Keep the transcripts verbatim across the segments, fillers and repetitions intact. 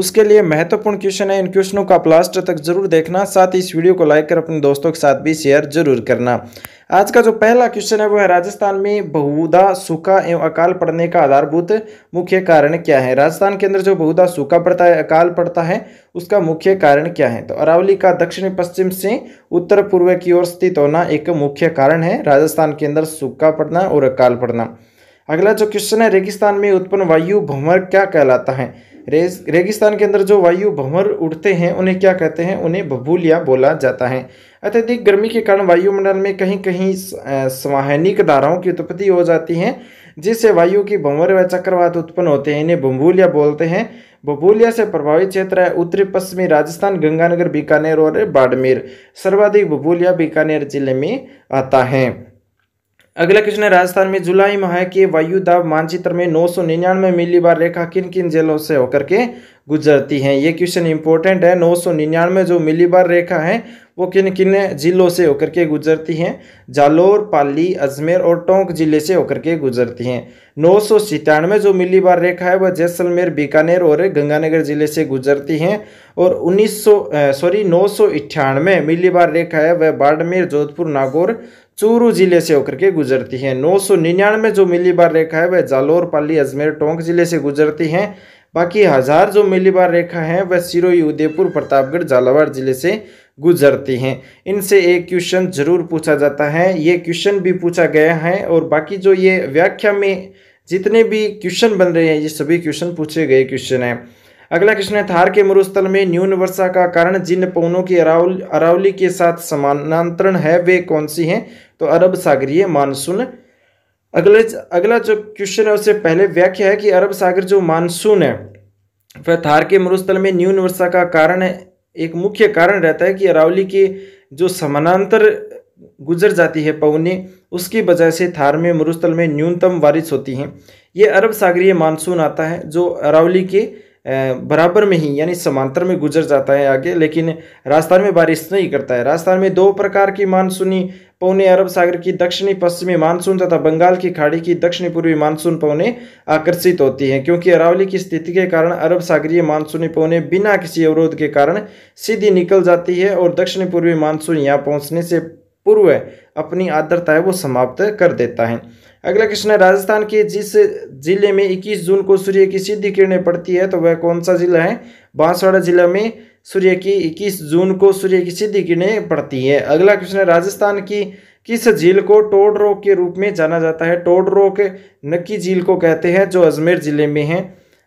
उसके लिए महत्वपूर्ण क्वेश्चन है। इन क्वेश्चनों का लास्ट तक जरूर देखना, साथ ही इस वीडियो को लाइक कर अपने दोस्तों के साथ भी शेयर जरूर करना। आज का जो पहला क्वेश्चन है वो है, राजस्थान में बहुधा सूखा एवं अकाल पड़ने का आधारभूत मुख्य कारण क्या है? राजस्थान के अंदर जो बहुधा सूखा पड़ता है, अकाल पड़ता है, उसका मुख्य कारण क्या है? तो अरावली का दक्षिण पश्चिम से उत्तर पूर्व की ओर स्थित होना एक मुख्य कारण है राजस्थान के अंदर सूखा पड़ना और अकाल पड़ना। अगला जो क्वेश्चन है, रेगिस्तान में उत्पन्न वायु भंवर क्या कहलाता है? रेस रेगिस्तान के अंदर जो वायु भंवर उठते हैं उन्हें क्या कहते हैं? उन्हें बबूलिया बोला जाता है। अत्यधिक गर्मी के कारण वायुमंडल में कहीं कहीं संवहनिक धाराओं की उत्पत्ति हो जाती है, जिससे वायु की भंवर व चक्रवात उत्पन्न होते हैं, इन्हें बबूलिया बोलते हैं। बबूलिया से प्रभावित क्षेत्र है उत्तरी पश्चिमी राजस्थान, गंगानगर, बीकानेर और बाड़मेर। सर्वाधिक बबूलिया बीकानेर जिले में आता है। अगला क्वेश्चन है, राजस्थान में जुलाई माह के वायु दाब मानचित्र में नौ सौ निन्यानवे मिलीबार रेखा किन किन जिलों से होकर के गुजरती है? ये क्वेश्चन इंपॉर्टेंट है। नौ सौ निन्यानवे जो मिलीबार रेखा है वो किन किन जिलों से होकर के गुजरती हैं? जालोर, पाली, अजमेर और टोंक जिले से होकर के गुजरती हैं। नौ सौ सत्तानवे जो मिलीबार रेखा है वह जैसलमेर, बीकानेर और गंगानगर जिले से गुजरती हैं। और उन्नीस सौ सॉरी नौ सौ अट्ठानवे मिलीबार रेखा है वह बाड़मेर, जोधपुर, नागौर, चूरू जिले से होकर के गुजरती है। नौ सौ निन्यानवे जो मिलीबार रेखा है वह जालोर, पाली, अजमेर, टोंक जिले से गुजरती हैं। बाकी हजार जो मिलीबार रेखा है वह सिरोही, उदयपुर, प्रतापगढ़, झालावाड़ जिले से गुजरती हैं। इनसे एक क्वेश्चन जरूर पूछा जाता है, ये क्वेश्चन भी पूछा गया है। और बाकी जो ये व्याख्या में जितने भी क्वेश्चन बन रहे हैं ये सभी क्वेश्चन पूछे गए क्वेश्चन हैं। अगला क्वेश्चन है, थार के मरुस्थल में न्यून वर्षा का कारण जिन पवनों की अरावल अरावली के साथ समानांतर है वे कौन सी हैं? तो अरब सागरीय मानसून। अगले अगला जो क्वेश्चन है उससे पहले व्याख्या है कि अरब सागर जो मानसून है वह थार के मरुस्थल में न्यून वर्षा का कारण है। एक मुख्य कारण रहता है कि अरावली के जो समानांतर गुजर जाती है पवने, उसकी वजह से थार में मरुस्थल में न्यूनतम बारिश होती है। ये अरब सागरीय मानसून आता है जो अरावली के बराबर में ही यानी समांतर में गुजर जाता है आगे, लेकिन राजस्थान में बारिश नहीं करता है। राजस्थान में दो प्रकार की मानसूनी पवने, अरब सागर की दक्षिणी पश्चिमी मानसून तथा बंगाल की खाड़ी की दक्षिणी पूर्वी मानसून पवने आकर्षित होती हैं। क्योंकि अरावली की स्थिति के कारण अरब सागरीय मानसूनी पवने बिना किसी अवरोध के कारण सीधी निकल जाती है और दक्षिणी पूर्वी मानसून यहाँ पहुँचने से पूर्व अपनी आर्द्रता है वो समाप्त कर देता है। अगला क्वेश्चन है, राजस्थान के जिस जिले में इक्कीस जून को सूर्य की सीधी किरणें पड़ती है तो वह कौन सा जिला है? बांसवाड़ा जिला में सूर्य की इक्कीस जून को सूर्य की सीधी किरणें पड़ती है। अगला क्वेश्चन है, राजस्थान की किस झील को टोड रोक के रूप में जाना जाता है? टोड रोक नक्की झील को कहते हैं जो अजमेर जिले में है।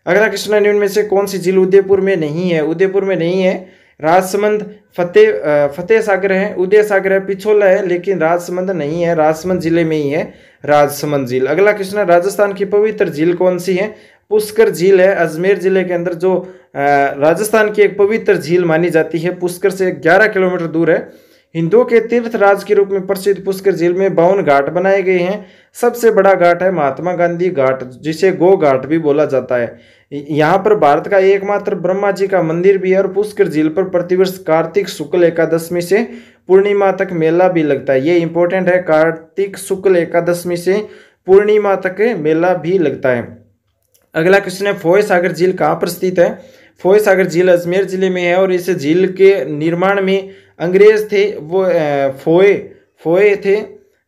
अगला क्वेश्चन है, इनमें से कौन सी झील उदयपुर में नहीं है? उदयपुर में नहीं है। राजसमंद फतेह फतेह सागर है, उदय सागर है, पिछोला है, लेकिन राजसमंद नहीं है। राजसमंद जिले में ही है राजसमंद झील। अगला क्वेश्चन है, राजस्थान की पवित्र झील कौन सी है? पुष्कर झील है अजमेर जिले के अंदर, जो राजस्थान की एक पवित्र झील मानी जाती है। पुष्कर से ग्यारह किलोमीटर दूर है। हिंदुओं के तीर्थ राज के रूप में प्रसिद्ध पुष्कर झील में बावन घाट बनाए गए हैं। सबसे बड़ा घाट है महात्मा गांधी घाट, जिसे गो घाट भी बोला जाता है। यहाँ पर भारत का एकमात्र ब्रह्मा जी का मंदिर भी है। और पुष्कर झील पर प्रतिवर्ष कार्तिक शुक्ल एकादशमी से पूर्णिमा तक मेला भी लगता है। ये इंपॉर्टेंट है, कार्तिक शुक्ल एकादशमी से पूर्णिमा तक मेला भी लगता है। अगला क्वेश्चन है, फोय सागर झील कहाँ पर स्थित है? फोय सागर झील अजमेर जिले में है। और इस झील के निर्माण में अंग्रेज थे, वो फोए फोए थे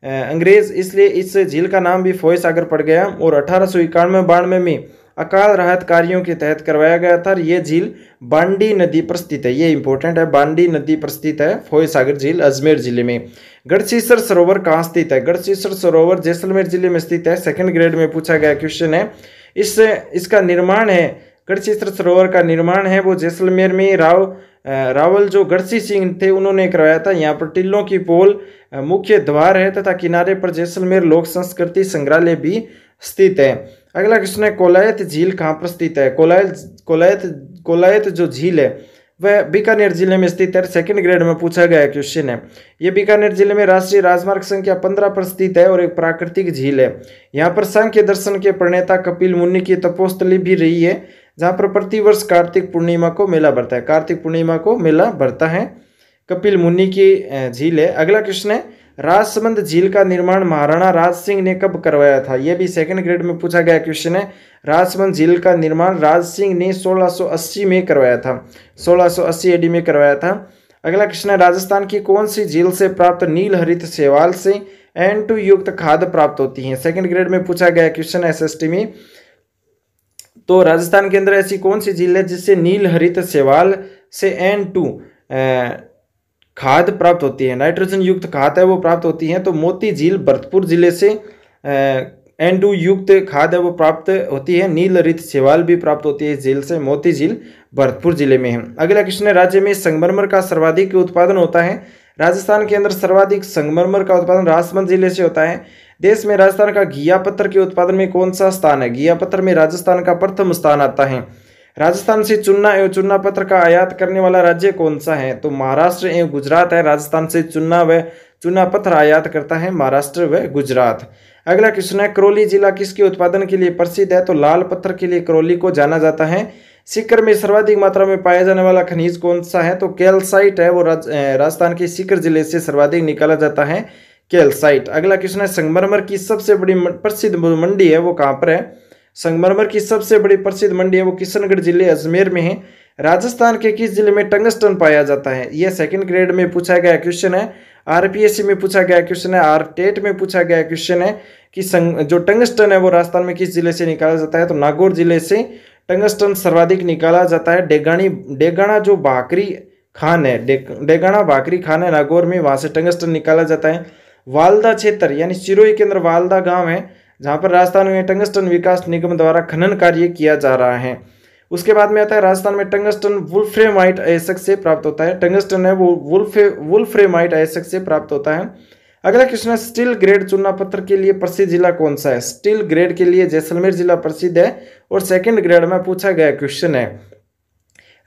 अंग्रेज, इसलिए इस झील का नाम भी फोय सागर पड़ गया। और अठारह सौ इक्यानवे बानवे में अकाल राहत कार्यों के तहत करवाया गया था। ये झील बांडी नदी पर स्थित है। ये इंपॉर्टेंट है, बांडी नदी पर स्थित है फोय सागर झील अजमेर जिले में। गड़सीसर सरोवर कहाँ स्थित है? गड़सीसर सरोवर जैसलमेर जिले में स्थित है। सेकंड ग्रेड में पूछा गया क्वेश्चन है। इस इसका निर्माण है, गड़सीसर सरोवर का निर्माण है वो जैसलमेर में राव रावल जो गड़सी सिंह थे उन्होंने करवाया था। यहाँ पर टिल्लों की पोल मुख्य द्वार है तथा किनारे पर जैसलमेर लोक संस्कृति संग्रहालय भी स्थित है। अगला क्वेश्चन है, कोलायत झील कहाँ पर स्थित है? कोलायत कोलायत कोलायत जो झील है वह बीकानेर जिले में स्थित है। सेकंड ग्रेड में पूछा गया क्वेश्चन है। ये बीकानेर जिले में राष्ट्रीय राजमार्ग संख्या पंद्रह पर स्थित है और एक प्राकृतिक झील है। यहाँ पर सांख्य दर्शन के प्रणेता कपिल मुनि की तपोस्थली भी रही है, जहाँ पर प्रतिवर्ष कार्तिक पूर्णिमा को मेला भरता है। कार्तिक पूर्णिमा को मेला भरता है, कपिल मुनि की झील है। अगला क्वेश्चन है, राजसमंद झील का निर्माण महाराणा राज सिंह ने कब करवाया था? यह भी सेकंड ग्रेड में पूछा गया क्वेश्चन है। राजसमंद झील का निर्माण राज सिंह ने सोलह सौ अस्सी में करवाया था, सोलह सौ अस्सी एडी में करवाया था। अगला क्वेश्चन है, राजस्थान की कौन सी झील से प्राप्त नील हरित सेवाल से एन टू युक्त खाद प्राप्त होती है? सेकंड ग्रेड में पूछा गया क्वेश्चन एस एस टी में। तो राजस्थान के अंदर ऐसी कौन सी झील है जिससे नील हरित सेवाल से एन टू खाद प्राप्त होती है, नाइट्रोजन युक्त खाद है वो प्राप्त होती है। तो मोती झील भरतपुर जिले से एन टू युक्त खाद है वो प्राप्त होती है, नील हरित सेवाल भी प्राप्त होती है इस झील से। मोती झील भरतपुर जिले में है। अगला क्वेश्चन है, राज्य में संगमरमर का सर्वाधिक उत्पादन होता है? राजस्थान के अंदर सर्वाधिक संगमरमर का उत्पादन राजसमंद जिले से होता है। देश में राजस्थान का घिया पत्थर के उत्पादन में कौन सा स्थान है? घिया पत्थर में राजस्थान का प्रथम स्थान आता है। राजस्थान से चूना एवं चूना पत्थर का आयात करने वाला राज्य कौन सा है? तो महाराष्ट्र एवं गुजरात है। राजस्थान से चूना व चूना पत्थर आयात करता है महाराष्ट्र व गुजरात। अगला क्वेश्चन है, करौली जिला किसके उत्पादन के लिए प्रसिद्ध है? तो लाल पत्थर के लिए करौली को जाना जाता है। सीकर में सर्वाधिक मात्रा में पाया जाने वाला खनिज कौन सा है? तो कैल्साइट है, वो राजस्थान के सीकर जिले से सर्वाधिक निकाला जाता है, कैल्साइट। अगला क्वेश्चन है, संगमरमर की सबसे बड़ी प्रसिद्ध मंडी है वो कहाँ पर है? संगमरमर की सबसे बड़ी प्रसिद्ध मंडी है वो किशनगढ़ जिले अजमेर में है। राजस्थान के किस जिले में टंगस्टन पाया जाता है? यह सेकंड ग्रेड में पूछा गया क्वेश्चन है, आरपीएससी में पूछा गया क्वेश्चन है, आर टेट में पूछा गया क्वेश्चन है कि संग जो टंगस्टन है वो राजस्थान में किस जिले से निकाला जाता है? तो नागौर जिले से टंगस्टन सर्वाधिक निकाला जाता है। डेगाणी डेगाणा जो भाकरी खान है, डे डेगाणा भाकरी खान है नागौर में, वहाँ से टंगस्टन निकाला जाता है। वालदा क्षेत्र यानी सिरोही के अंदर वालदा गाँव है जहाँ पर राजस्थान में टंगस्टन विकास निगम द्वारा खनन कार्य किया जा रहा है। उसके बाद में आता है, राजस्थान में टंगस्टन वुल्फ्रेमाइट अयस्क से प्राप्त होता है। टंगस्टन है वो वुल्फे वुल्फ्रेमाइट अयस्क से प्राप्त होता है। अगला क्वेश्चन है, स्टील ग्रेड चूना पत्थर के लिए प्रसिद्ध जिला कौन सा है? स्टील ग्रेड के लिए जैसलमेर जिला प्रसिद्ध है और सेकेंड ग्रेड में पूछा गया क्वेश्चन है।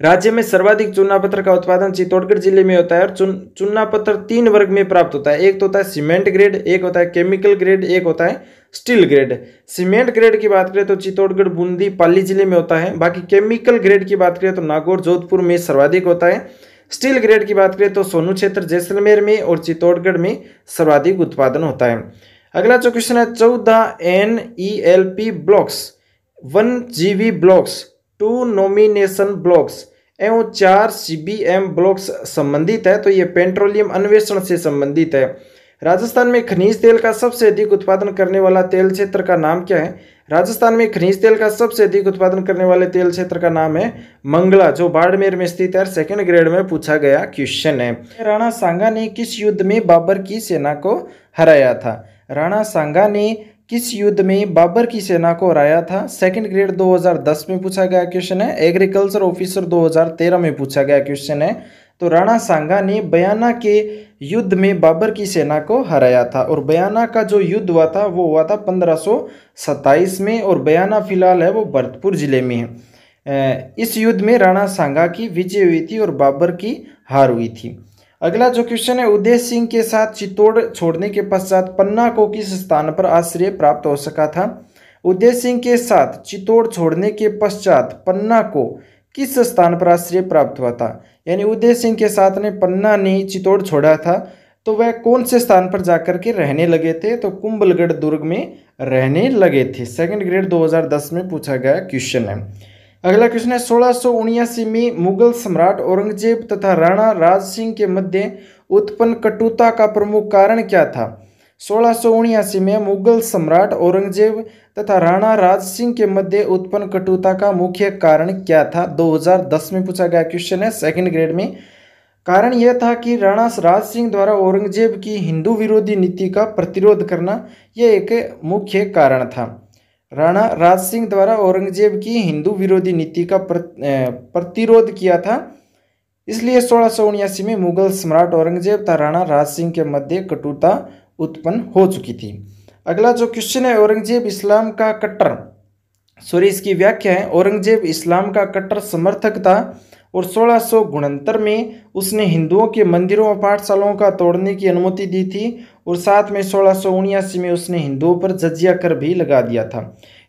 राज्य में सर्वाधिक चूना पत्थर का उत्पादन चित्तौड़गढ़ जिले में होता है और चूना पत्थर तीन वर्ग में प्राप्त होता है। एक तो होता है सीमेंट ग्रेड, एक होता है केमिकल ग्रेड, एक होता है स्टील ग्रेड। सीमेंट ग्रेड की बात करें तो चित्तौड़गढ़, बूंदी, पाली जिले में होता है। बाकी केमिकल ग्रेड की बात करें तो नागौर, जोधपुर में सर्वाधिक होता है। स्टील ग्रेड की बात करें तो सोनू क्षेत्र, जैसलमेर में और चित्तौड़गढ़ में सर्वाधिक उत्पादन होता है। अगला जो क्वेश्चन है, चौदह N E L P blocks, one G V blocks, two nomination blocks एवं चार सीबीएम ब्लॉक्स संबंधित है। तो ये पेट्रोलियम अन्वेषण से संबंधित है। राजस्थान में खनिज तेल का सबसे अधिक उत्पादन करने वाला तेल क्षेत्र का नाम क्या है? राजस्थान में खनिज तेल का सबसे अधिक उत्पादन करने वाले तेल क्षेत्र का नाम है मंगला, जो बाड़मेर में स्थित है। सेकंड ग्रेड में पूछा गया क्वेश्चन है। राणा सांगा ने किस युद्ध में बाबर की सेना को हराया था? राणा सांगा ने किस युद्ध में बाबर की सेना को हराया था? सेकंड ग्रेड दो हज़ार दस में पूछा गया क्वेश्चन है। एग्रीकल्चर ऑफिसर दो हज़ार तेरह में पूछा गया क्वेश्चन है। तो राणा सांगा ने बयाना के युद्ध में बाबर की सेना को हराया था और बयाना का जो युद्ध हुआ था वो हुआ था पंद्रह सौ सत्ताईस में और बयाना फिलहाल है वो भरतपुर जिले में है। इस युद्ध में राणा सांगा की विजय हुई थी और बाबर की हार हुई थी। अगला जो क्वेश्चन है, उदय सिंह के साथ चित्तौड़ छोड़ने के पश्चात पन्ना को किस स्थान पर आश्रय प्राप्त हो सका था? उदय सिंह के साथ चित्तौड़ छोड़ने के पश्चात पन्ना को किस स्थान पर आश्रय प्राप्त हुआ था? यानी उदय सिंह के साथ ने पन्ना ने चित्तौड़ छोड़ा था तो वह कौन से स्थान पर जाकर के रहने लगे थे? तो कुंभलगढ़ दुर्ग में रहने लगे थे। सेकंड ग्रेड दो हज़ार दस में पूछा गया क्वेश्चन है। अगला क्वेश्चन है, सोलह सौ उन्यासी में मुगल सम्राट औरंगजेब तथा राणा राज सिंह के मध्य उत्पन्न कटुता का प्रमुख कारण क्या था? सोलह सौ उन्यासी में मुगल सम्राट औरंगजेब तथा राणा राज सिंह के मध्य उत्पन्न कटुता का मुख्य कारण क्या था? दो हज़ार दस में पूछा गया क्वेश्चन है, सेकंड ग्रेड में। कारण यह था कि राणा राज सिंह द्वारा औरंगजेब की हिंदू विरोधी नीति का प्रतिरोध करना, यह एक मुख्य कारण था। राणा राज सिंह द्वारा औरंगजेब की हिंदू विरोधी नीति का प्रतिरोध किया था, इसलिए सोलह सौ उन्यासी में मुगल सम्राट औरंगजेब तथा राणा राज सिंह के मध्य कटुता उत्पन्न हो चुकी थी। अगला जो क्वेश्चन है, औरंगजेब इस्लाम का कट्टर सॉरी इसकी व्याख्या है, औरंगजेब इस्लाम का कट्टर समर्थक था और सोलह सौ उनहत्तर में उसने हिंदुओं के मंदिरों और पाठशालाओं का तोड़ने की अनुमति दी थी और साथ में सोलह सौ उन्यासी में उसने हिंदुओं पर जजिया कर भी लगा दिया था।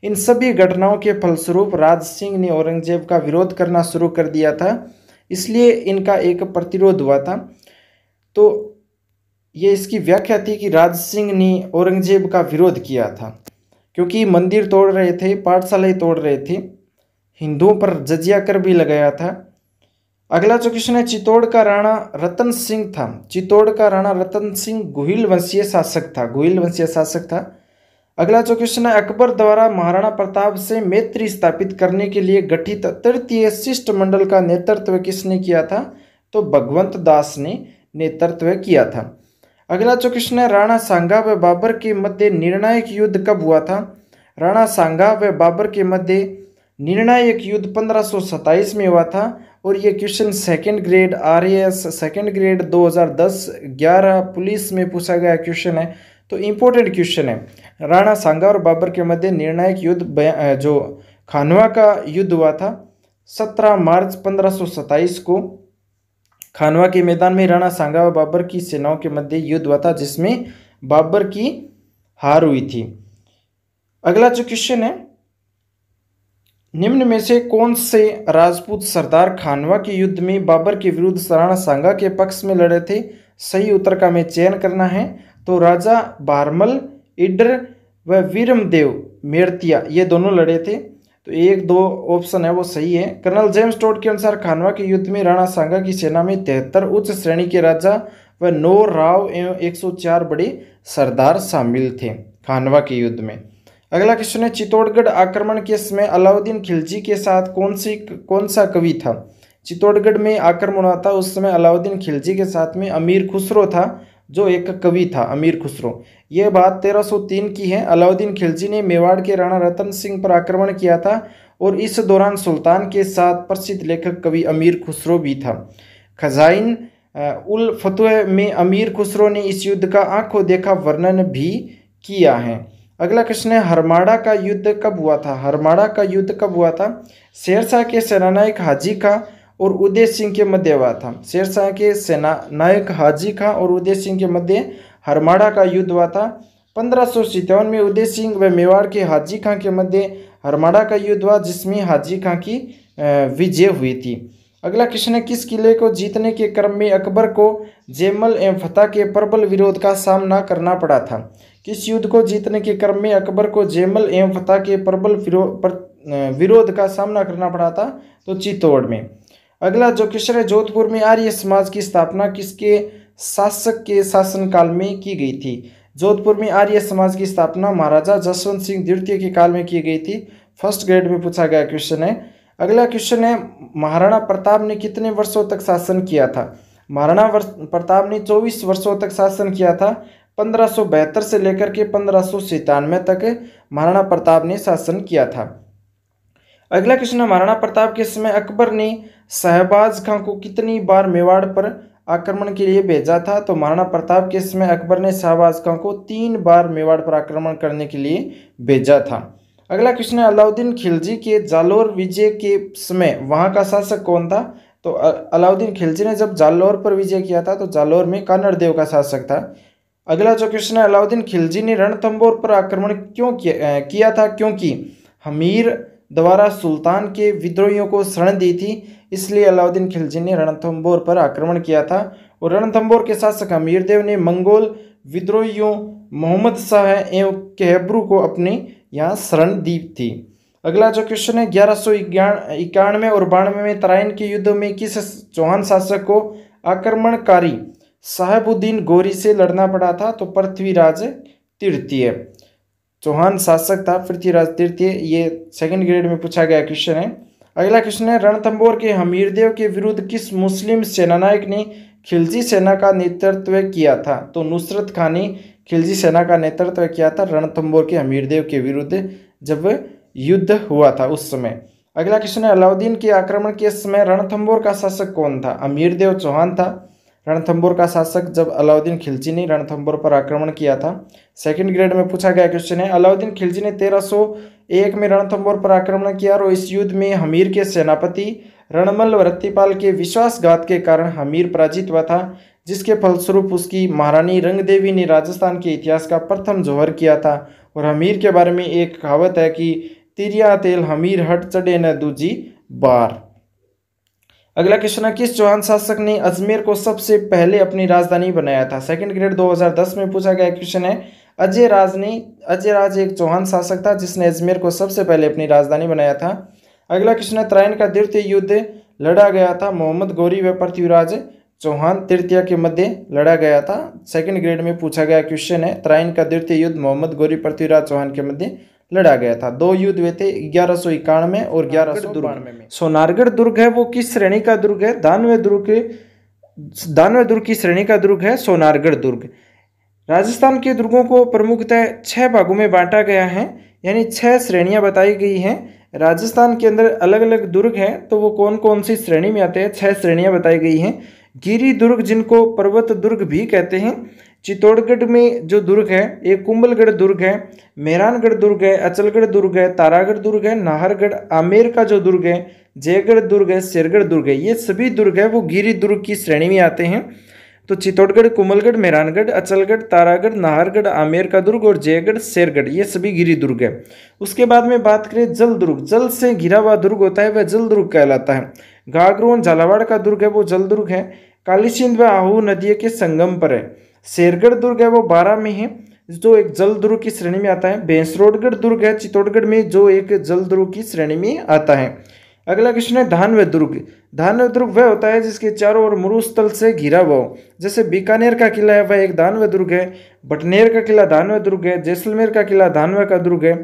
इन सभी घटनाओं के फलस्वरूप राज सिंह ने औरंगजेब का विरोध करना शुरू कर दिया था, इसलिए इनका एक प्रतिरोध हुआ था। तो ये इसकी व्याख्या थी कि राज सिंह ने औरंगजेब का विरोध किया था क्योंकि मंदिर तोड़ रहे थे, पाठशालाएं तोड़ रहे थे, हिंदुओं पर जजिया कर भी लगाया था। अगला जो क्वेश्चन है, चित्तौड़ का राणा रतन सिंह था। चित्तौड़ का राणा रतन सिंह गोहिल वंशीय शासक था, गोहिल वंशीय शासक था। अगला जो क्वेश्चन है, अकबर द्वारा महाराणा प्रताप से मैत्री स्थापित करने के लिए गठित तृतीय शिष्टमंडल का नेतृत्व किसने किया था? तो भगवंत दास ने नेतृत्व किया था। अगला जो क्वेश्चन है, राणा सांगा व बाबर के मध्य निर्णायक युद्ध कब हुआ था? राणा सांगा व बाबर के मध्य निर्णायक युद्ध पंद्रह सौ सत्ताईस में हुआ था और ये question second grade R S second grade दो हज़ार दस ग्यारह पुलिस में पूछा गया क्वेश्चन है, तो इम्पोर्टेंट क्वेश्चन है। राणा सांगा और बाबर के मध्य निर्णायक युद्ध जो खानवा का युद्ध हुआ था सत्रह मार्च पंद्रह सौ सत्ताईस को खानवा के मैदान में राणा सांगा और बाबर की सेनाओं के मध्य युद्ध हुआ था जिसमें बाबर की हार हुई थी। अगला जो क्वेश्चन है, निम्न में से कौन से राजपूत सरदार खानवा के युद्ध में बाबर के विरुद्ध राणा सांगा के पक्ष में लड़े थे? सही उत्तर का हमें चयन करना है। तो राजा बारमल, इडर व वीरमदेव मेरतिया ये दोनों लड़े थे। तो एक दो ऑप्शन है वो सही है। कर्नल जेम्स टॉड के अनुसार खानवा के युद्ध में राणा सांगा की सेना में तिहत्तर उच्च श्रेणी के राजा व नौ राव एवं एक सौ चार बड़े सरदार शामिल थे खानवा के युद्ध में। अगला क्वेश्चन है, चित्तौड़गढ़ आक्रमण के समय अलाउद्दीन खिलजी के साथ कौन सी कौन सा कवि था? चित्तौड़गढ़ में आक्रमण हुआ था उस समय अलाउद्दीन खिलजी के साथ में अमीर खुसरो था जो एक कवि था, अमीर खुसरो। यह बात तेरह सौ तीन की है। अलाउद्दीन खिलजी ने मेवाड़ के राणा रतन सिंह पर आक्रमण किया था और इस दौरान सुल्तान के साथ प्रसिद्ध लेखक कवि अमीर खुसरो भी था। खजाइन उल फतह में अमीर खुसरो ने इस युद्ध का आंखों देखा वर्णन भी किया है। अगला क्वेश्चन है, हरमाड़ा का युद्ध कब हुआ था? हरमाड़ा का युद्ध कब हुआ था? शेरशाह के सेनानायक हाजी का और उदय सिंह के मध्य हुआ था। शेरशाह के सेनानायक हाजी खां और उदय सिंह के मध्य हरमाड़ा का युद्ध हुआ था। पंद्रह सौ सत्तावन में उदय सिंह व मेवाड़ के हाजी खां के मध्य हरमाड़ा का युद्ध हुआ जिसमें हाजी खां की विजय हुई थी। अगला क्वेश्चन है, किस किले को जीतने के क्रम में अकबर को जैमल एवं फतेह के प्रबल विरोध का सामना करना पड़ा था? किस युद्ध को जीतने के क्रम में अकबर को जैमल एवं फतेह के प्रबल विरोध का सामना करना पड़ा था? तो चित्तौड़ में। अगला जो क्वेश्चन है, जोधपुर में आर्य समाज की स्थापना किसके शासक के शासनकाल में की गई थी? जोधपुर में आर्य समाज की स्थापना महाराजा जसवंत सिंह द्वितीय के काल में की गई थी। फर्स्ट ग्रेड में पूछा गया क्वेश्चन है। अगला क्वेश्चन है, महाराणा प्रताप ने कितने वर्षों तक शासन किया था? महाराणा प्रताप ने चौबीस वर्षों तक शासन किया था। पंद्रह सौ बहत्तर से लेकर के पंद्रह सौ सत्तानवे तक महाराणा प्रताप ने शासन किया था। अगला क्वेश्चन है, महाराणा प्रताप के समय अकबर ने शहबाज खां को कितनी बार मेवाड़ पर आक्रमण के लिए भेजा था? तो महाराणा प्रताप के समय अकबर ने शहबाज खां को तीन बार मेवाड़ पर आक्रमण करने के लिए भेजा था। अगला क्वेश्चन है, अलाउद्दीन खिलजी के जालौर विजय के समय वहां का शासक कौन था? तो अलाउद्दीन खिलजी ने जब जालौर पर विजय किया था तो जालौर में कानड़देव का शासक था। अगला जो क्वेश्चन है, अलाउद्दीन खिलजी ने रणथंबोर पर आक्रमण क्यों किया था? क्योंकि हमीर द्वारा सुल्तान के विद्रोहियों को शरण दी थी, इसलिए अलाउद्दीन खिलजी ने रणथंबोर पर आक्रमण किया था और रणथंबोर के शासक अमीरदेव ने मंगोल विद्रोहियों मोहम्मद शाह एवं कहब्रू को अपने यहाँ शरण दी थी। अगला जो क्वेश्चन है, ग्यारह सौ इक्यानवे और बानवे में तराइन के युद्धों में किस चौहान शासक को आक्रमणकारी साहेबुद्दीन गौरी से लड़ना पड़ा था? तो पृथ्वीराज तृतीय चौहान शासक था, पृथ्वीराज तृतीय। ये सेकंड ग्रेड में पूछा गया क्वेश्चन है। अगला क्वेश्चन है, रणथंबोर के हमीरदेव के विरुद्ध किस मुस्लिम सेनानायक ने खिलजी सेना का नेतृत्व किया था? तो नुसरत खान ने खिलजी सेना का नेतृत्व किया था रणथंबोर के हमीरदेव के विरुद्ध जब युद्ध हुआ था उस समय। अगला क्वेश्चन है, अलाउद्दीन के आक्रमण के समय रणथंबोर का शासक कौन था? हमीरदेव चौहान था रणथंबोर का शासक जब अलाउद्दीन खिलजी ने रणथंबोर पर आक्रमण किया था। सेकंड ग्रेड में पूछा गया क्वेश्चन है, अलाउद्दीन खिलजी ने तेरह सौ एक में रणथंबोर पर आक्रमण किया और इस युद्ध में हमीर के सेनापति रणमल रत्तीपाल के विश्वासघात के कारण हमीर पराजित हुआ था जिसके फलस्वरूप उसकी महारानी रंगदेवी ने राजस्थान के इतिहास का प्रथम जोहर किया था। और हमीर के बारे में एक कहावत है कि तिरिया तेल हमीर हट चढ़े न दूजी बार। अगला क्वेश्चन है, किस चौहान शासक ने अजमेर को सबसे पहले अपनी राजधानी बनाया था? सेकंड ग्रेड दो हज़ार दस में पूछा गया क्वेश्चन है। अजय राज ने अजय राज एक चौहान शासक था जिसने अजमेर को सबसे पहले अपनी राजधानी बनाया था। अगला क्वेश्चन है, तराइन का द्वितीय युद्ध लड़ा गया था मोहम्मद गौरी व पृथ्वीराज चौहान तृतीय के मध्य लड़ा गया था। सेकंड ग्रेड में पूछा गया क्वेश्चन है, तराइन का द्वितीय युद्ध मोहम्मद गौरी पृथ्वीराज चौहान के मध्य लड़ा गया था। दो युद्ध हुए थे ग्यारह सौ इक्यानवे और ग्यारह सौ बानवे में। सोनारगढ़ दुर्ग है वो किस श्रेणी का दुर्ग है? दानवे दुर्ग, दानवे दुर्ग की श्रेणी का दुर्ग है सोनारगढ़ दुर्ग। राजस्थान के दुर्गों को प्रमुखतः छह भागों में बांटा गया है, यानी छह श्रेणियां बताई गई हैं। राजस्थान के अंदर अलग अलग दुर्ग हैं, तो वो कौन कौन सी श्रेणी में आते हैं? छह श्रेणियां बताई गई हैं। गिरी दुर्ग जिनको पर्वत दुर्ग भी कहते हैं, चित्तौड़गढ़ में जो दुर्ग है एक कुंभलगढ़ दुर्ग है, मेहरानगढ़ दुर्ग है, अचलगढ़ दुर्ग है, तारागढ़ दुर्ग है, नाहरगढ़ आमेर का जो दुर्ग है, जयगढ़ दुर्ग है, शेरगढ़ दुर्ग है। ये सभी दुर्ग है वो गिरी दुर्ग की श्रेणी में आते हैं। तो चित्तौड़गढ़, कुंभलगढ़, मेहरानगढ़, अचलगढ़, तारागढ़, नाहरगढ़, आमेर का दुर्ग और जयगढ़, शेरगढ़ ये सभी गिरी दुर्ग है। उसके बाद में बात करें जल दुर्ग, जल से घिरा हुआ दुर्ग होता है वह जल दुर्ग कहलाता है। गागरोन झालावाड़ का दुर्ग है वो जल दुर्ग है। कालीसिंध व आहू नदियों के संगम पर है। शेरगढ़ दुर्ग है वो बारह में है जो एक जल दुर्ग की श्रेणी में आता है। भैंसरोडगढ़ दुर्ग है चित्तौड़गढ़ में जो एक जल दुर्ग की श्रेणी में आता है। अगला क्वेश्चन है, धानवे दुर्ग, धानवे दुर्ग वह होता है जिसके चारों ओर मरुस्थल से घिरा हुआ हो। जैसे बीकानेर का किला है वह एक धानवे दुर्ग है, बटनेर का किला धानवे दुर्ग है, जैसलमेर का किला धानवे का दुर्ग है,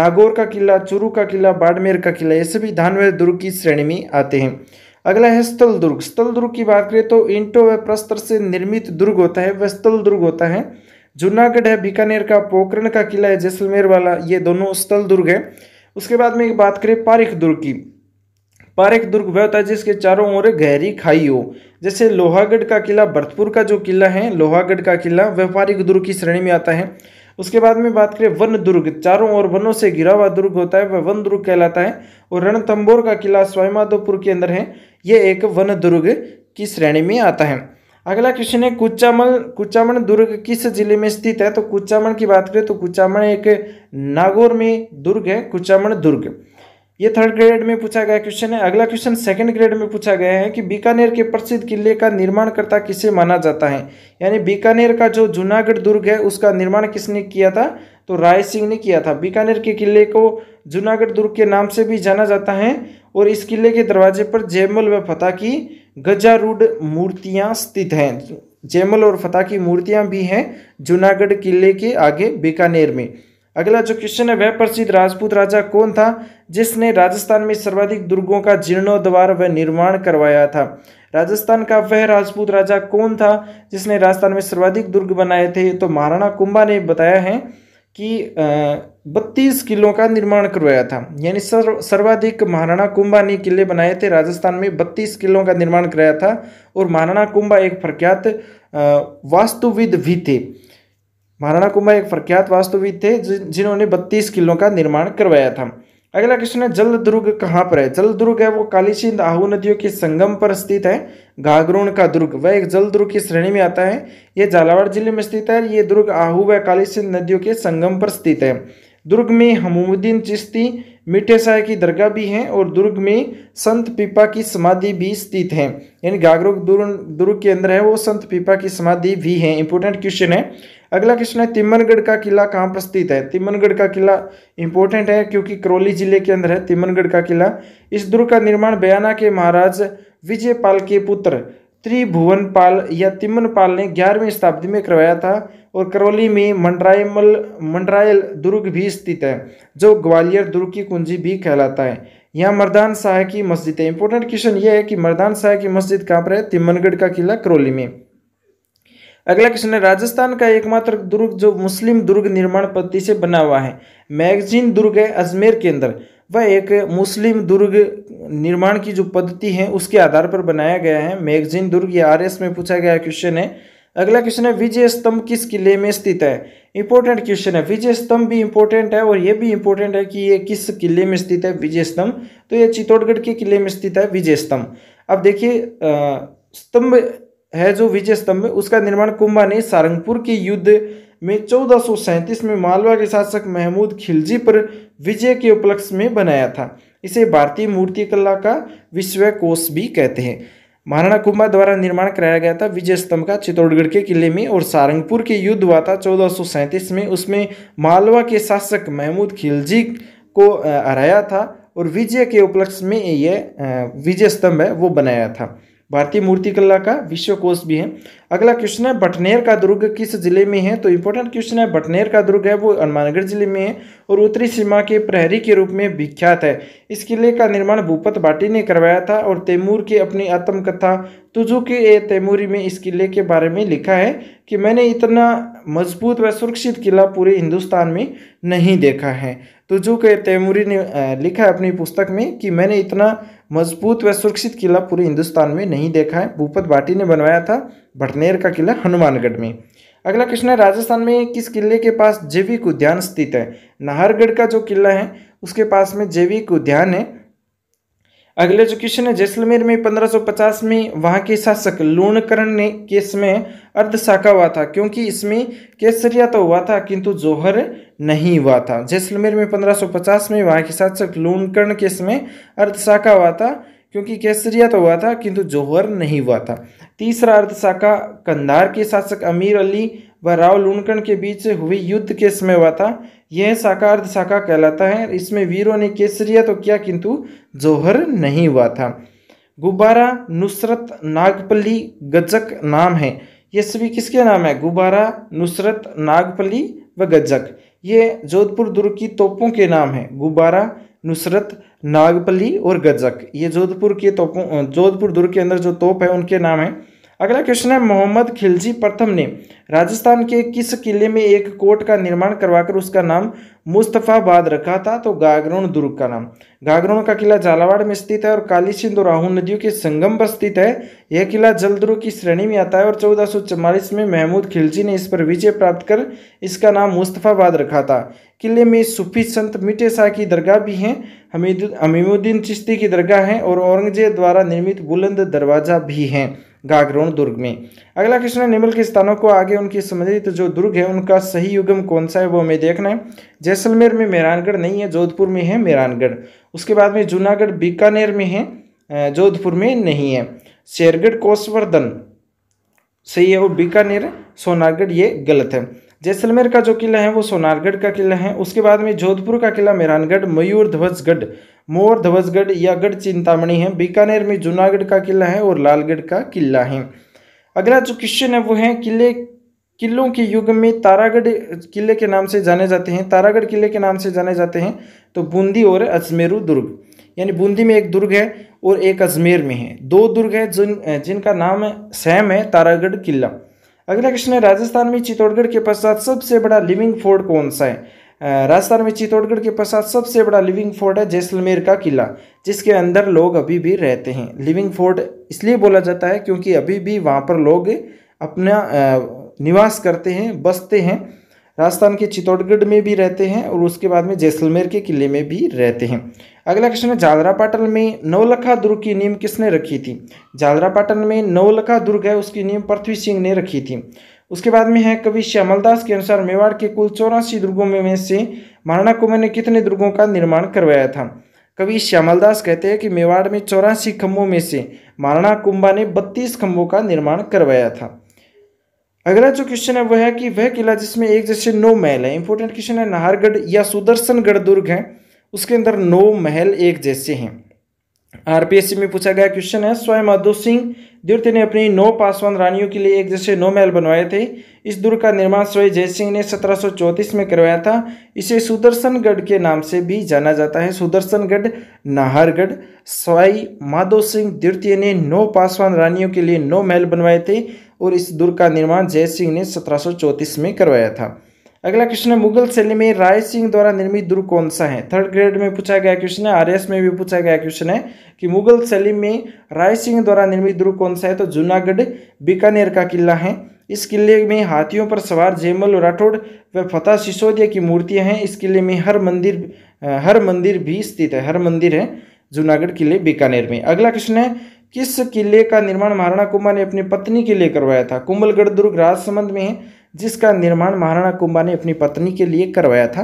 नागौर का किला, चूरू का किला, बाड़मेर का किला ये सभी धानवे दुर्ग की श्रेणी में आते हैं। अगला है स्थल दुर्ग, स्थल दुर्ग की बात करें तो ईंटों व प्रस्तर से निर्मित दुर्ग होता है वह स्थल दुर्ग होता है। जूनागढ़ है बीकानेर का, पोखरण का किला है जैसलमेर वाला, ये दोनों स्थल दुर्ग है। उसके बाद में बात करें पारिक दुर्ग की, पारिक दुर्ग वह होता है जिसके चारों ओर गहरी खाई हो। जैसे लोहागढ़ का किला, भरतपुर का जो किला है लोहागढ़ का किला वह पारिक दुर्ग की श्रेणी में आता है। उसके बाद में बात करें वन दुर्ग, चारों ओर वनों से घिरा हुआ दुर्ग होता है वह वन दुर्ग कहलाता है। और रणथंबोर का किला स्वाईमाधोपुर के अंदर है, यह एक वन दुर्ग की श्रेणी में आता है। अगला क्वेश्चन है, कुचामण, कुचामण दुर्ग किस जिले में स्थित है? तो कुचामण की बात करें तो कुचामण एक नागौर में दुर्ग है, कुचामण दुर्ग। ये थर्ड ग्रेड में पूछा गया क्वेश्चन है। अगला क्वेश्चन सेकंड ग्रेड में पूछा गया है कि बीकानेर के प्रसिद्ध किले का निर्माणकर्ता किसे माना जाता है? यानी बीकानेर का जो जूनागढ़ दुर्ग है उसका निर्माण किसने किया था? तो राय सिंह ने किया था। बीकानेर के किले को जूनागढ़ दुर्ग के नाम से भी जाना जाता है और इस किले के दरवाजे पर जयमल व फतेह की गजारूढ़ मूर्तियाँ स्थित हैं। जयमल और फतेह की मूर्तियाँ भी हैं जूनागढ़ किले के आगे बीकानेर में। अगला जो क्वेश्चन है, वह प्रसिद्ध राजपूत राजा कौन था जिसने राजस्थान में सर्वाधिक दुर्गों का जीर्णोद्धार व निर्माण करवाया था? राजस्थान का वह राजपूत राजा कौन था जिसने राजस्थान में सर्वाधिक दुर्ग बनाए थे? तो महाराणा कुंभा ने बताया है कि बत्तीस किलों का निर्माण करवाया था, यानी सर्व सर्वाधिक महाराणा कुंभा ने किले बनाए थे। राजस्थान में बत्तीस किलों का निर्माण कराया था और महाराणा कुंभा एक प्रख्यात वास्तुविद भी थे। महाराणा कुंभा एक प्रख्यात वास्तुविद थे जिन्होंने बत्तीस किलों का निर्माण करवाया था। अगला क्वेश्चन है, जल दुर्ग कहाँ पर है? जल दुर्ग है वो कालीसिंध आहू नदियों के संगम पर स्थित है। घाघरोन का दुर्ग वह एक जल दुर्ग की श्रेणी में आता है। यह झालावाड़ जिले में स्थित है। ये दुर्ग आहू व कालीसिंध नदियों के संगम पर स्थित है। दुर्ग में हमीदुद्दीन चिश्ती मीठे साय की दरगाह भी है और दुर्ग में संत पीपा की समाधि भी स्थित है, यानी घाघरोन दुर्ग के अंदर है वो संत पीपा की समाधि भी है। इंपॉर्टेंट क्वेश्चन है। अगला क्वेश्चन है, तिम्मनगढ़ का किला कहाँ पर स्थित है? तिम्मनगढ़ का किला इंपॉर्टेंट है क्योंकि करौली जिले के अंदर है तिम्मनगढ़ का किला। इस दुर्ग का निर्माण बयाना के महाराज विजय पाल के पुत्र त्रिभुवन पाल या तिम्मन पाल ने ग्यारहवीं शताब्दी में करवाया था। और करौली में मंडरायमल मंडरायल दुर्ग भी स्थित है जो ग्वालियर दुर्ग की कुंजी भी कहलाता है। यहाँ मर्दान शाह की मस्जिद है। इंपॉर्टेंट क्वेश्चन यह है कि मर्दान शाह की मस्जिद कहाँ पर है? तिम्मनगढ़ का किला करौली में। अगला क्वेश्चन है, राजस्थान का एकमात्र दुर्ग जो मुस्लिम दुर्ग निर्माण पद्धति से बना हुआ है। मैगजीन दुर्ग है अजमेर के अंदर, वह एक मुस्लिम दुर्ग निर्माण की जो पद्धति है उसके आधार पर बनाया गया है। मैगजीन दुर्ग या आरएस में पूछा गया क्वेश्चन है। अगला क्वेश्चन है, विजय स्तंभ किस किले में स्थित है? इंपॉर्टेंट क्वेश्चन है। विजय स्तंभ भी इंपॉर्टेंट है और यह भी इंपॉर्टेंट है कि ये किस किले में स्थित है विजय स्तंभ। तो यह चित्तौड़गढ़ के किले में स्थित है विजय स्तंभ। अब देखिए, स्तंभ है जो विजय स्तंभ उसका निर्माण कुंभा ने सारंगपुर के युद्ध में चौदह सौ सैंतीस में मालवा के शासक महमूद खिलजी पर विजय के उपलक्ष्य में बनाया था। इसे भारतीय मूर्तिकला का विश्वकोश भी कहते हैं। महाराणा कुंभा द्वारा निर्माण कराया गया था। विजय स्तंभ का चित्तौड़गढ़ के किले में और सारंगपुर के युद्ध हुआ था चौदह सौ सैंतीस में, उसमें मालवा के शासक महमूद खिलजी को हराया था और विजय के उपलक्ष्य में यह विजय स्तंभ है वो बनाया था। भारतीय मूर्तिकला का विश्वकोश भी है। अगला क्वेश्चन है बटनेर का दुर्ग किस जिले में है, तो इंपॉर्टेंट क्वेश्चन है। बटनेर का दुर्ग है वो हनुमानगढ़ जिले में है और उत्तरी सीमा के प्रहरी के रूप में विख्यात है। इस किले का निर्माण भूपत भाटी ने करवाया था और तैमूर के अपनी आत्मकथा तुजुके ए तैमूरी में इस किले के बारे में लिखा है कि मैंने इतना मजबूत व सुरक्षित किला पूरे हिंदुस्तान में नहीं देखा है। तुजुके ए तैमूरी ने लिखा है अपनी पुस्तक में कि मैंने इतना मजबूत व सुरक्षित किला पूरे हिंदुस्तान में नहीं देखा है। भूपत भाटी ने बनवाया था बटनेर का किला हनुमानगढ़ में। अगला क्वेश्चन है राजस्थान में किस किले के पास जैविक उद्यान स्थित है। नाहरगढ़ का जो किला है उसके पास में जैविक उद्यान है। अगले जो क्वेश्चन है जैसलमेर में पंद्रह सौ पचास में वहाँ के शासक लूणकरण ने केस में अर्धशाखा हुआ था क्योंकि इसमें केसरिया तो हुआ था किंतु जोहर नहीं हुआ था। जैसलमेर में पंद्रह सौ पचास में वहाँ के शासक लूणकरण केस में अर्धशाखा हुआ था क्योंकि केसरिया तो हुआ था किंतु जोहर नहीं हुआ था। तीसरा अर्धशाखा कंधार के शासक अमीर अली व राव लूणकरण के बीच हुए युद्ध के समय हुआ था। यह शाखा अर्धशाखा कहलाता है। इसमें वीरों ने केसरिया तो किया किंतु जोहर नहीं हुआ था। गुब्बारा नुसरत नागपली गज्जक नाम है। ये सभी किसके नाम है? गुब्बारा नुसरत नागपली व गज्जक ये जोधपुर दुर्ग की तोपों के नाम है। गुब्बारा नुसरत नागपली और गज्जक ये जोधपुर के तोपों जोधपुर दुर्ग के अंदर जो तोप है उनके नाम है। अगला क्वेश्चन है मोहम्मद खिलजी प्रथम ने राजस्थान के किस किले में एक कोट का निर्माण करवाकर उसका नाम मुस्तफाबाद रखा था, तो गागरोन दुर्ग का नाम। गागरोन का किला झालावाड़ में स्थित है और काली सिंध और आहू नदियों के संगम पर स्थित है। यह किला जलदुर्ग की श्रेणी में आता है और चौदह सौ चौवालीस में महमूद खिलजी ने इस पर विजय प्राप्त कर इसका नाम मुस्तफाबाद रखा था। किले में सूफी संत मिठे शाह की दरगाह भी हैं, हमीद हमीमुद्दीन चिश्ती की दरगाह है और औरंगजेब द्वारा निर्मित बुलंद दरवाजा भी हैं गागरोन दुर्ग में। अगला क्वेश्चन है निम्नलिखित के स्थानों को आगे उनकी संबंधित जो दुर्ग है उनका सही युग्म कौन सा है वो हमें देखना है। जैसलमेर में मेहरानगढ़ नहीं है, जोधपुर में है मेहरानगढ़। उसके बाद में जूनागढ़ बीकानेर में है, जोधपुर में नहीं है। शेरगढ़ कोसवर्धन सही है वो बीकानेर, सोनारगढ़ ये गलत है। जैसलमेर का जो किला है वो सोनारगढ़ का किला है। उसके बाद में जोधपुर का किला मेहरानगढ़, मयूर ध्वजगढ़ मोर ध्वजगढ़ या गढ़ चिंतामणि है। बीकानेर में जूनागढ़ का किला है और लालगढ़ का किला है। अगला जो क्वेश्चन है वो है किले किलों के युग में तारागढ़ किले के नाम से जाने जाते हैं। तारागढ़ किले के नाम से जाने जाते हैं तो बूंदी और अजमेरू दुर्ग, यानी बूंदी में एक दुर्ग है और एक अजमेर में है। दो दुर्ग है जिन जिनका नाम सेम है, तारागढ़ किला। अगला क्वेश्चन है राजस्थान में चित्तौड़गढ़ के पश्चात सबसे बड़ा लिविंग फोर्ट कौन सा है। राजस्थान में चित्तौड़गढ़ के पश्चात सबसे बड़ा लिविंग फोर्ट है जैसलमेर का किला, जिसके अंदर लोग अभी भी रहते हैं। लिविंग फोर्ट इसलिए बोला जाता है क्योंकि अभी भी वहाँ पर लोग अपना निवास करते हैं, बसते हैं। राजस्थान के चित्तौड़गढ़ में भी रहते हैं और उसके बाद में जैसलमेर के किले में भी रहते हैं। अगला क्वेश्चन है जालरापाटन में नौलखा दुर्ग की नींव किसने रखी थी। जालरापाटन में नौलखा दुर्ग है उसकी नींव पृथ्वी सिंह ने रखी थी। उसके बाद में है कवि श्यामलदास के अनुसार मेवाड़ के कुल चौरासी दुर्गों में से महाराणा कुंभा ने कितने दुर्गों का निर्माण करवाया था। कवि श्यामलदास कहते हैं कि मेवाड़ में चौरासी खम्भों में से महाराणा कुंभा ने बत्तीस खम्भों का निर्माण करवाया था। अगला जो क्वेश्चन है वह है कि वह किला जिसमें एक जैसे नौ महल है। इंपॉर्टेंट क्वेश्चन है नाहरगढ़ या सुदर्शनगढ़ दुर्ग है उसके अंदर नौ महल एक जैसे हैं। आरपीएससी में पूछा गया क्वेश्चन है स्वयं माधो सिंह द्वितीय ने अपनी नौ पासवान रानियों के लिए एक जैसे नौ महल बनवाए थे। इस दुर्ग का निर्माण स्वयं जयसिंह ने सत्रह सौ चौंतीस में करवाया था। इसे सुदर्शनगढ़ के नाम से भी जाना जाता है। सुदर्शनगढ़ नाहरगढ़ स्वाई माधो सिंह द्वितीय ने नौ पासवान रानियों के लिए नौ महल बनवाए थे और इस दुर्ग का निर्माण जयसिंह ने सत्रह सौ चौंतीस में करवाया था। अगला क्वेश्चन है मुगल शैली में राय सिंह द्वारा निर्मित दुर्ग कौन सा है। थर्ड ग्रेड में पूछा गया क्वेश्चन है, आरएस में भी पूछा गया क्वेश्चन है कि मुगल शैली में राय सिंह द्वारा निर्मित दुर्ग कौन सा है, तो जूनागढ़ बीकानेर का किला है। इस किले में हाथियों पर सवार जयमल राठौड़ व फतेह सिसोदिया की मूर्तियां हैं। इस किले में हर मंदिर हर मंदिर भी स्थित है, हर मंदिर है जूनागढ़ किले बीकानेर में। अगला क्वेश्चन है किस किले का निर्माण महाराणा कुंभा ने अपनी पत्नी के लिए करवाया था। कुंभलगढ़ दुर्ग राजसमंद में है जिसका निर्माण महाराणा कुंभा ने अपनी पत्नी के लिए करवाया था।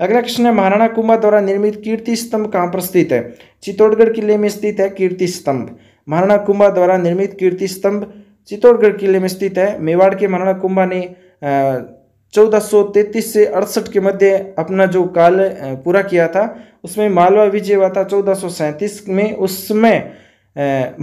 अगला प्रश्न है महाराणा कुंभा द्वारा निर्मित कीर्ति स्तंभ कहाँ पर स्थित है? चित्तौड़गढ़ किले में स्थित है कीर्ति स्तंभ। महाराणा कुंभा द्वारा निर्मित कीर्ति स्तंभ चित्तौड़गढ़ किले में स्थित है। मेवाड़ के महाराणा कुंभा ने चौदह सौ तैंतीस से अड़सठ के मध्य अपना जो काल पूरा किया था उसमें मालवा विजय हुआ था चौदह सौ सैंतीस में। उसमें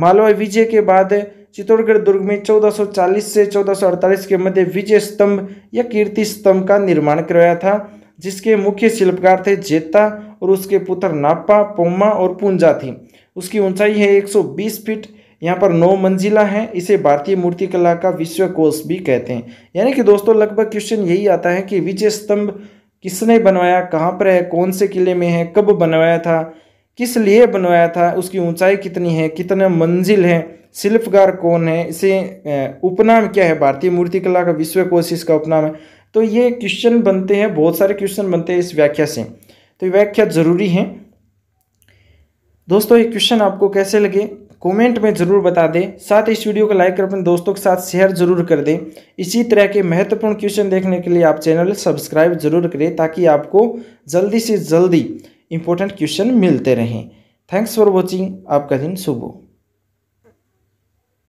मालवा विजय के बाद चित्तौड़गढ़ दुर्ग में चौदह सौ चालीस से चौदह सौ अड़तालीस के मध्य विजय स्तंभ या कीर्ति स्तंभ का निर्माण करवाया था, जिसके मुख्य शिल्पकार थे जेता और उसके पुत्र नापा, पोम्मा और पूंजा थी। उसकी ऊंचाई है एक सौ बीस फीट, यहाँ पर नौ मंजिला है। इसे भारतीय मूर्तिकला का विश्वकोश भी कहते हैं। यानी कि दोस्तों लगभग क्वेश्चन यही आता है कि विजय स्तंभ किसने बनवाया, कहाँ पर है, कौन से किले में है, कब बनवाया था, किस लिए बनवाया था, उसकी ऊंचाई कितनी है, कितना मंजिल है, शिल्पकार कौन है, इसे उपनाम क्या है, भारतीय मूर्तिकला का विश्वकोश इसका उपनाम है। तो ये क्वेश्चन बनते हैं, बहुत सारे क्वेश्चन बनते हैं इस व्याख्या से, तो ये व्याख्या जरूरी है। दोस्तों ये क्वेश्चन आपको कैसे लगे कमेंट में ज़रूर बता दें, साथ इस वीडियो को लाइक कर अपने दोस्तों के साथ शेयर जरूर कर दें। इसी तरह के महत्वपूर्ण क्वेश्चन देखने के लिए आप चैनल सब्सक्राइब जरूर करें ताकि आपको जल्दी से जल्दी इंपॉर्टेंट क्वेश्चन मिलते रहें। Thanks for watching. आपका दिन शुभ हो।